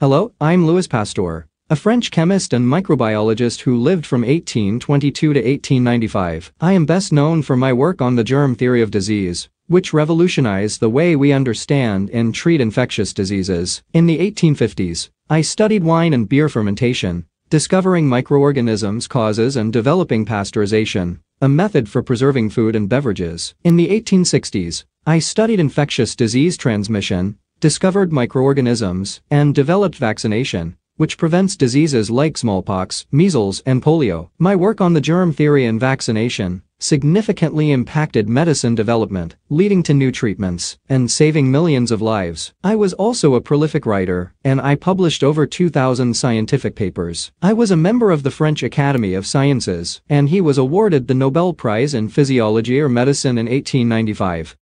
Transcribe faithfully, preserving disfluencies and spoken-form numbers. Hello, I'm Louis Pasteur, a French chemist and microbiologist who lived from eighteen twenty-two to eighteen ninety-five. I am best known for my work on the germ theory of disease, which revolutionized the way we understand and treat infectious diseases. In the eighteen fifties, I studied wine and beer fermentation, discovering microorganisms' causes and developing pasteurization, a method for preserving food and beverages. In the eighteen sixties, I studied infectious disease transmission, discovered microorganisms, and developed vaccination, which prevents diseases like smallpox, measles, and polio. My work on the germ theory and vaccination significantly impacted medicine development, leading to new treatments and saving millions of lives. I was also a prolific writer, and I published over two thousand scientific papers. I was a member of the French Academy of Sciences, and he was awarded the Nobel Prize in Physiology or Medicine in eighteen ninety-five.